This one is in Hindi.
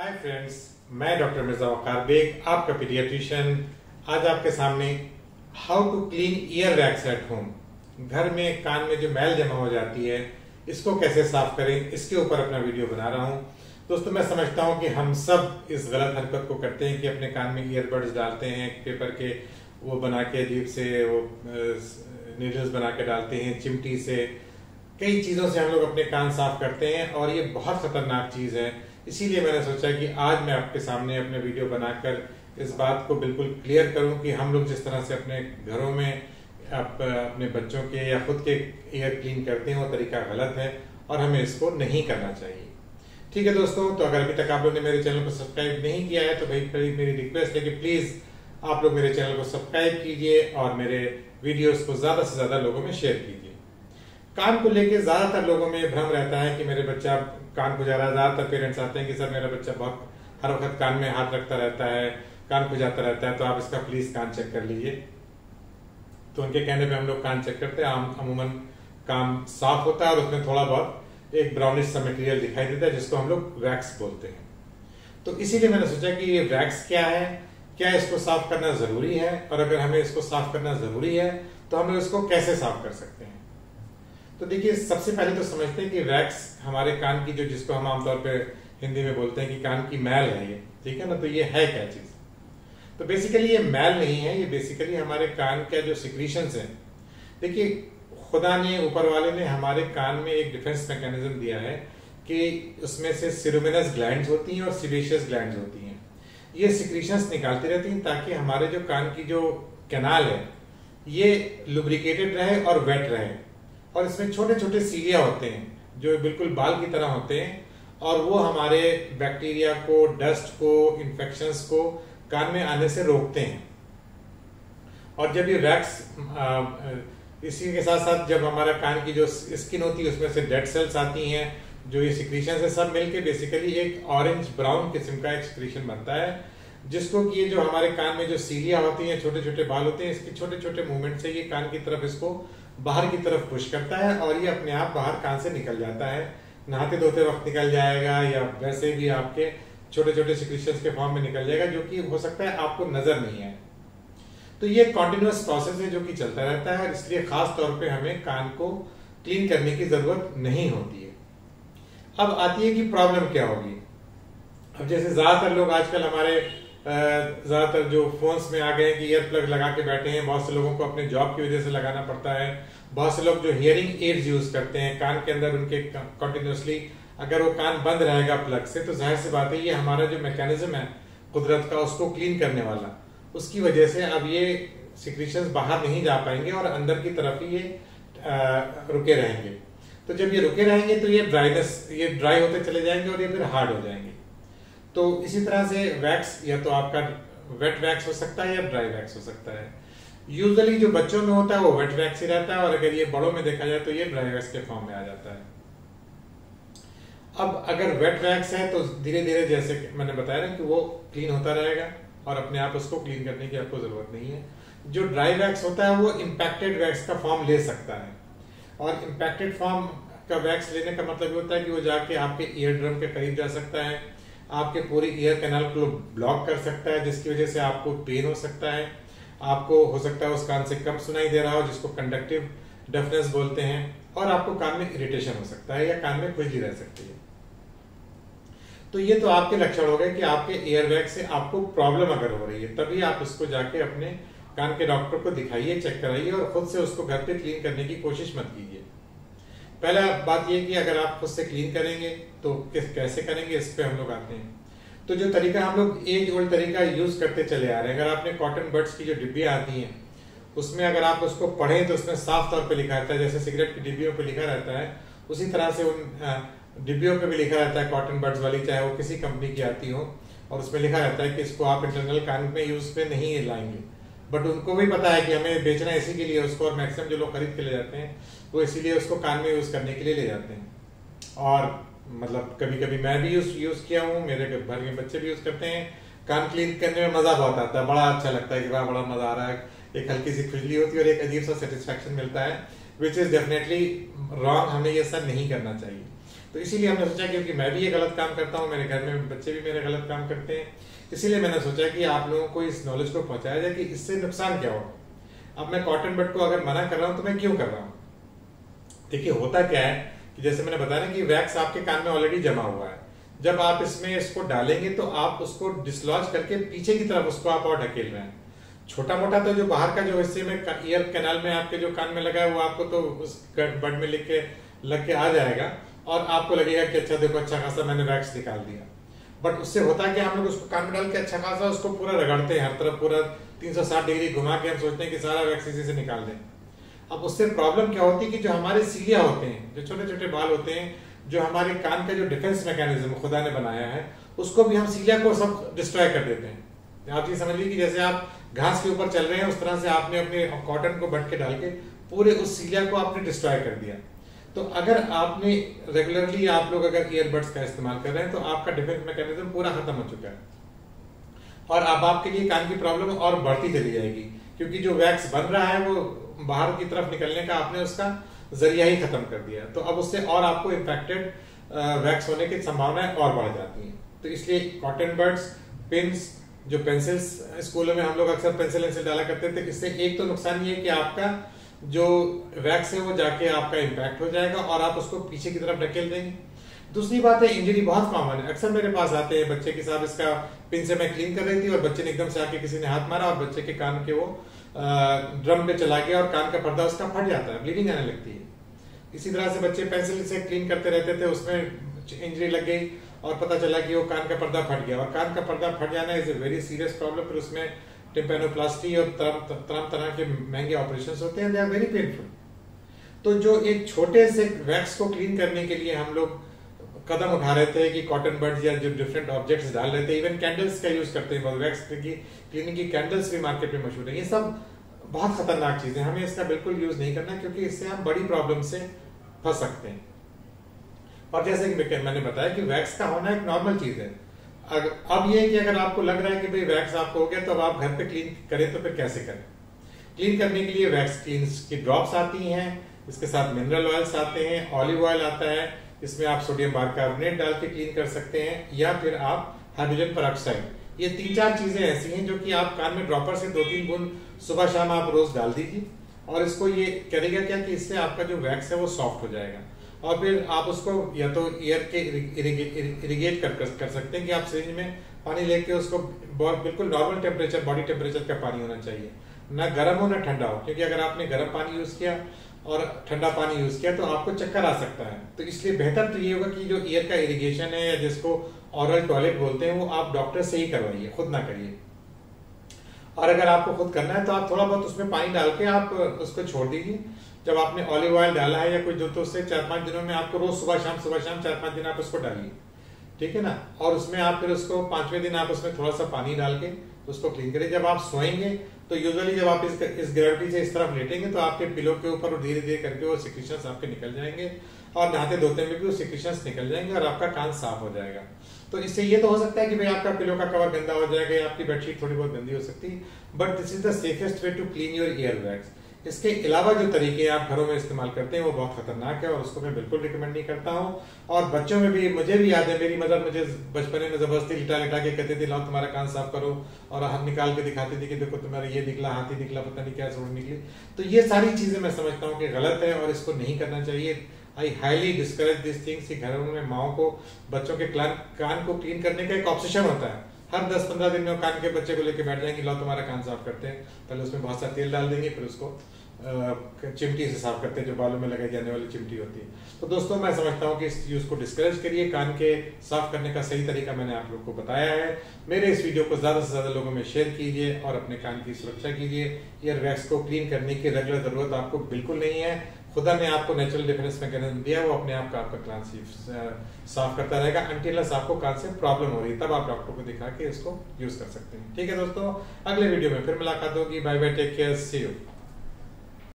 हाय फ्रेंड्स, मैं डॉक्टर मिर्जा वकार बेग आपका पीडियाट्रिशियन। आज आपके सामने how to clean ear wax at home. घर में कान में जो मैल जमा हो जाती है इसको कैसे साफ करें, इसके ऊपर अपना वीडियो बना रहा हूं। दोस्तों, मैं समझता हूं कि हम सब इस गलत हरकत को करते हैं कि अपने कान में ईयरबड्स डालते हैं, पेपर के वो बना के, अजीब से वो नीडल्स बना के डालते हैं, चिमटी से, कई चीज़ों से हम लोग अपने कान साफ करते हैं और ये बहुत खतरनाक चीज़ है। इसीलिए मैंने सोचा कि आज मैं आपके सामने अपने वीडियो बनाकर इस बात को बिल्कुल क्लियर करूं कि हम लोग जिस तरह से अपने घरों में अपने बच्चों के या खुद के ईयर क्लीन करते हैं वो तरीका गलत है और हमें इसको नहीं करना चाहिए। ठीक है दोस्तों, तो अगर अभी तक आप लोगों ने मेरे चैनल को सब्सक्राइब नहीं किया है तो भाई मेरी रिक्वेस्ट है कि प्लीज़ आप लोग मेरे चैनल को सब्सक्राइब कीजिए और मेरे वीडियोज़ को ज़्यादा से ज़्यादा लोगों में शेयर कीजिए। कान को लेके ज्यादातर लोगों में भ्रम रहता है कि मेरे बच्चा कान को जा रहा है। ज्यादातर पेरेंट्स आते हैं कि सर मेरा बच्चा बहुत हर वक्त कान में हाथ रखता रहता है, कान को जाता रहता है, तो आप इसका प्लीज कान चेक कर लीजिए। तो उनके कहने पे हम लोग कान चेक करते हैं। अमूमन कान साफ होता है और उसमें थोड़ा बहुत एक ब्राउनिश सा मटेरियल दिखाई देता है जिसको हम लोग वैक्स बोलते हैं। तो इसीलिए मैंने सोचा कि ये वैक्स क्या है, क्या इसको साफ करना जरूरी है, और अगर हमें इसको साफ करना जरूरी है तो हम लोग इसको कैसे साफ कर सकते हैं। तो देखिए, सबसे पहले तो समझते हैं कि वैक्स हमारे कान की जो, जिसको हम आमतौर पे हिंदी में बोलते हैं कि कान की मैल है ये, ठीक है ना, तो ये है क्या चीज़। तो बेसिकली ये मैल नहीं है, ये बेसिकली हमारे कान के जो सिक्रीशंस हैं। देखिए, खुदा ने, ऊपर वाले ने हमारे कान में एक डिफेंस मैकेनिज्म दिया है कि उसमें से सेरुमिनस ग्लैंड होती हैं और सेबेशियस ग्लैंड होती हैं। ये सिक्रीशंस निकालती रहती हैं ताकि हमारे जो कान की जो कैनाल है ये लुब्रिकेटेड रहे और वेट रहे, और इसमें छोटे छोटे सीलिया होते हैं जो बिल्कुल बाल की तरह होते हैं और वो हमारे बैक्टीरिया को, डस्ट को, इन्फेक्शंस को कान में आने से रोकते हैं। और जब ये वैक्स इसी के साथ साथ जब हमारा कान की जो स्किन होती है उसमें से डेड सेल्स आती हैं, जो ये सिक्रीशन है, सब मिलके बेसिकली एक ऑरेंज ब्राउन किस्म का एक सिक्रीशन बनता है जिसको कि ये जो हमारे कान में जो सीलिया होती हैं, छोटे छोटे बाल होते हैं, इसके छोटे छोटे मूवमेंट से ये कान की तरफ, इसको बाहर की तरफ पुश करता है और ये अपने आप बाहर कान से निकल जाता है। नहाते धोते वक्त निकल जाएगा या वैसे भी आपके छोटे छोटे सिक्रीशंस के फॉर्म में निकल जाएगा जो कि हो सकता है आपको नजर नहीं आए। तो ये कॉन्टिन्यूस प्रोसेस है जो कि चलता रहता है, इसलिए खास तौर पे हमें कान को क्लीन करने की जरूरत नहीं होती है। अब आती है कि प्रॉब्लम क्या होगी। अब जैसे ज्यादातर लोग आजकल हमारे ज़्यादातर जो फोन्स में आ गए हैं कि ईयर प्लग लगा के बैठे हैं, बहुत से लोगों को अपने जॉब की वजह से लगाना पड़ता है, बहुत से लोग जो हियरिंग एड्स यूज़ करते हैं कान के अंदर उनके कंटिन्यूसली, अगर वो कान बंद रहेगा प्लग से तो जाहिर सी बात है ये हमारा जो मैकेनिज्म है कुदरत का उसको क्लीन करने वाला, उसकी वजह से अब ये सिक्रीशंस बाहर नहीं जा पाएंगे और अंदर की तरफ ही ये रुके रहेंगे। तो जब ये रुके रहेंगे तो ये ड्राइनेस, ये ड्राई होते चले जाएंगे और ये फिर हार्ड हो जाएंगे। तो इसी तरह से वैक्स या तो आपका वेट वैक्स हो सकता है या ड्राई वैक्स हो सकता है। यूजुअली जो बच्चों में होता है वो वेट वैक्स ही रहता है और अगर ये बड़ों में देखा जाए तो ये ड्राई वैक्स के फॉर्म में आ जाता है। अब अगर वेट वैक्स है तो धीरे धीरे, जैसे मैंने बताया ना, कि वो क्लीन होता रहेगा और अपने आप उसको क्लीन करने की आपको जरूरत नहीं है। जो ड्राई वैक्स होता है वो इम्पैक्टेड वैक्स का फॉर्म ले सकता है, और इम्पैक्टेड फॉर्म का वैक्स लेने का मतलब ये होता है कि वो जाके आपके ईयर ड्रम के करीब जा सकता है, आपके पूरी ईयर कैनाल को ब्लॉक कर सकता है जिसकी वजह से आपको पेन हो सकता है, आपको हो सकता है उस कान से कम सुनाई दे रहा हो जिसको कंडक्टिव डेफनेस बोलते हैं, और आपको कान में इरिटेशन हो सकता है या कान में खुजली रह सकती है। तो ये तो आपके लक्षण हो गए कि आपके ईयर वैक्स से आपको प्रॉब्लम अगर हो रही है तभी आप इसको जाके अपने कान के डॉक्टर को दिखाइए, चेक कराइए और खुद से उसको घर पे क्लीन करने की कोशिश मत कीजिए। पहला बात यह कि अगर आप खुद से क्लीन करेंगे तो कैसे करेंगे, इस पे हम लोग आते हैं। तो जो तरीका हम लोग एज ओल्ड तरीका यूज करते चले आ रहे हैं, अगर आपने कॉटन बड्स की जो डिब्बियां आती हैं उसमें अगर आप उसको पढ़ें तो उसमें साफ तौर पे लिखा रहता है, जैसे सिगरेट की डिब्बियों पे लिखा रहता है उसी तरह से उन डिब्बियों पे भी लिखा रहता है कॉटन बड्स वाली, चाहे वो किसी कंपनी की आती हो, और उसमें लिखा रहता है कि इसको आप इंटरनल कान में यूज में नहीं लाएंगे। बट उनको भी पता है कि हमें बेचना इसी के लिए उसको, और मैक्सिमम जो लोग खरीद के ले जाते हैं वो इसीलिए उसको कान में यूज़ करने के लिए ले जाते हैं। और मतलब कभी कभी मैं भी यूज़ किया हूँ, मेरे घर के बच्चे भी यूज़ करते हैं। कान क्लीन करने में मज़ा बहुत आता है, बड़ा अच्छा लगता है कि वाह बड़ा मज़ा आ रहा है, एक हल्की सी खुजली होती है और एक अजीब सा सेटिस्फेक्शन मिलता है, विच इज़ डेफिनेटली रॉन्ग। हमें ये सब नहीं करना चाहिए। तो इसीलिए हमने सोचा क्योंकि मैं भी ये गलत काम करता हूँ, मेरे घर में बच्चे भी मेरे गलत काम करते हैं, इसीलिए मैंने सोचा कि आप लोगों को इस नॉलेज को पहुँचाया जाए कि इससे नुकसान क्या होगा। अब मैं कॉटन बड को अगर मना कर रहा हूँ तो मैं क्यों कर रहा हूँ? देखिए होता क्या है कि जैसे मैंने बताया ना कि वैक्स आपके कान में ऑलरेडी जमा हुआ है, जब आप इसमें इसको डालेंगे तो आप उसको डिसलॉज करके पीछे की तरफ उसको आप और ढकेल रहे हैं। छोटा मोटा तो जो बाहर का जो हिस्से में ईयर कैनाल में आपके जो कान में लगा है वो आपको तो उस बड में लग के आ जाएगा और आपको लगेगा कि अच्छा देखो अच्छा खासा मैंने वैक्स निकाल दिया। बट उससे होता है कि हम लोग उसको कान में डाल के अच्छा खासा उसको पूरा रगड़ते हैं, हर तरफ पूरा 360 डिग्री घुमा के हम सोचते हैं कि सारा वैक्स इसी से निकाल दें। अब उससे प्रॉब्लम क्या होती है कि जो हमारे सीलिया होते हैं, जो छोटे छोटे बाल होते हैं, जो हमारे कान का जो डिफेंस मैकेनिज्म खुदा ने बनाया है, उसको भी हम सीलिया को सब डिस्ट्रॉय कर देते हैं। आप ये समझ लीजिए कि जैसे आप घास के ऊपर चल रहे हैं उस तरह से आपने अपने कॉटन को बट के डाल के पूरे उस सीलिया को आपने डिस्ट्रॉय कर दिया। तो अगर आपने रेगुलरली आप लोग अगर ईयरबड्स का इस्तेमाल कर रहे हैं तो आपका डिफेंस मैकेनिज्म पूरा खत्म हो चुका है और अब आपके लिए कान की प्रॉब्लम और बढ़ती चली जाएगी, क्योंकि जो वैक्स बन रहा है वो बाहर की तरफ निकलने का आपने उसका जरिया ही खत्म कर दिया। तो अब उससे और आपको इन्फेक्टेड वैक्स होने की संभावनाएं और बढ़ जाती हैं। तो इसलिए कॉटन बड्स, पिन्स, जो पेंसिल्स, स्कूलों में हम लोग अक्सर पेंसिल डाला करते थे, इससे एक तो नुकसान ये है कि आपका जो वैक्स है वो जाके आपका इम्पैक्ट हो जाएगा और आप उसको पीछे की तरफ ढकेल देंगे। दूसरी बात है इंजरी बहुत कॉमन है, अक्सर मेरे पास आते हैं बच्चे के साथ, इसका पिन से मैं क्लीन कर रही थी और बच्चे ने एकदम से आके किसी ने हाथ मारा और बच्चे के कान के वो ड्रम पे चला गया और कान का पर्दा उसका फट जाता है, ब्लीडिंग आने लगती है। इसी तरह से बच्चे पेंसिल से क्लीन करते रहते थे, उसमें इंजरी लग गई और पता चला कि वो कान का पर्दा फट गया, और कान का पर्दा फट जाना is a very serious problem. फिर उसमें टिम्पेनोप्लास्टी और तरह के महंगे ऑपरेशन होते हैं, दे आर वेरी पेनफुल। तो जो एक छोटे से वैक्स को क्लीन करने के लिए हम लोग कदम उठा रहे थे कि कॉटन बड्स या जो डिफरेंट ऑब्जेक्ट्स डाल रहे थे, इवन कैंडल्स का यूज करते हैं, वैक्स की क्लीनिंग की कैंडल्स भी मार्केट में मशहूर है, ये सब बहुत खतरनाक चीजें, हमें इसका बिल्कुल यूज नहीं करना क्योंकि इससे हम बड़ी प्रॉब्लम से फंस सकते हैं। और जैसे कि मैंने बताया कि वैक्स का होना एक नॉर्मल चीज है। अब ये है कि अगर आपको लग रहा है कि भाई वैक्स आपको हो गया तो अब आप घर पे क्लीन करें तो फिर कैसे करें? क्लीन करने के लिए वैक्स क्लीन की ड्रॉप्स आती हैं, इसके साथ मिनरल ऑयल्स आते हैं, ऑलिव ऑयल आता है, इसमें आप सोडियम बाइकार्बोनेट डाल के क्लीन कर सकते हैं, या फिर आप हाइड्रोजन परऑक्साइड। ये 3-4 चीजें ऐसी हैं जो कि आप कान में ड्रॉपर से 2-3 बूंद सुबह शाम आप रोज डाल दीजिए और इसको ये करेगा क्या कि इससे आपका जो वैक्स है वो सॉफ्ट हो जाएगा। और फिर आप उसको या तो एयर के इरिगेट कर सकते हैं कि आप सिरिंज में पानी लेके उसको बिल्कुल नॉर्मल टेम्परेचर, बॉडी टेम्परेचर का पानी होना चाहिए, ना गर्म हो ना ठंडा हो, क्योंकि अगर आपने गर्म पानी यूज किया और ठंडा पानी यूज किया तो आपको चक्कर आ सकता है। तो इसलिए बेहतर तो ये होगा कि जो ईयर का इरिगेशन है या जिसको ऑरल टॉयलेट बोलते हैं वो आप डॉक्टर से ही करवाइए, खुद ना करिए। और अगर आपको खुद करना है तो आप थोड़ा बहुत उसमें पानी डाल के आप उसको छोड़ दीजिए। जब आपने ऑलिव ऑयल डाला है या कुछ जो, तो उससे 4-5 दिनों में आपको रोज सुबह शाम 4-5 दिन आप उसको डालिए, ठीक है ना। और उसमें आप फिर उसको 5वें दिन आप उसमें थोड़ा सा पानी डाल के उसको क्लीन करें। जब आप सोएंगे तो यूजुअली जब आप इस ग्रेविटी से इस तरफ लेटेंगे तो आपके पिलो के ऊपर धीरे धीरे करके वो सिक्रीशंस आपके निकल जाएंगे और नहाते धोते में भी वो सिक्रीशंस निकल जाएंगे और आपका कान साफ हो जाएगा। तो इससे ये तो हो सकता है कि भाई आपका पिलो का कवर गंदा हो जाएगा या आपकी बेडशीट थोड़ी बहुत गंदी हो सकती है, but this is the safest way to clean your ear wax. इसके अलावा जो तरीके आप घरों में इस्तेमाल करते हैं वो बहुत खतरनाक है और उसको मैं बिल्कुल रिकमेंड नहीं करता हूँ। और बच्चों में भी, मुझे भी याद है, मेरी मदर मुझे बचपने में जबरदस्ती लिटा के कहते थे लाओ तुम्हारा कान साफ करो, और हाथ निकाल के दिखाते थे कि देखो तुम्हारा ये निकला, हाथी निकला, पता नहीं क्या सूढ़ निकली। तो ये सारी चीजें मैं समझता हूँ कि गलत है और इसको नहीं करना चाहिए। I highly discourage this things कि घरों में माओ को बच्चों के कान को क्लीन करने का एक ऑब्सेशन होता है, हर 10-15 दिन में कान के बच्चे को लेके बैठ जाएंगे, लाओ तुम्हारा कान साफ करते हैं, पहले उसमें बहुत सा तेल डाल देंगे, फिर उसको चिमटी से साफ करते हैं जो बालों में लगाई जाने वाली चिमटी होती है। तो दोस्तों मैं समझता हूँ कि इस यूज़ को डिस्करेज करिए। कान के साफ करने का सही तरीका मैंने आप लोग को बताया है। मेरे इस वीडियो को ज़्यादा से ज़्यादा लोगों में शेयर कीजिए और अपने कान की सुरक्षा कीजिए। ईयर वैक्स को क्लीन करने की रेगुलर ज़रूरत आपको बिल्कुल नहीं है। खुदा ने आपको नेचुरल डिफेंस मैकेनिज्म दिया, वो अपने आप का आपका कान साफ करता रहेगा। अनटिलस आपको कान से प्रॉब्लम हो रही है तब आप डॉक्टर को दिखा के इसको यूज कर सकते हैं। ठीक है दोस्तों, अगले वीडियो में फिर मुलाकात होगी। Bye bye, take care, see you.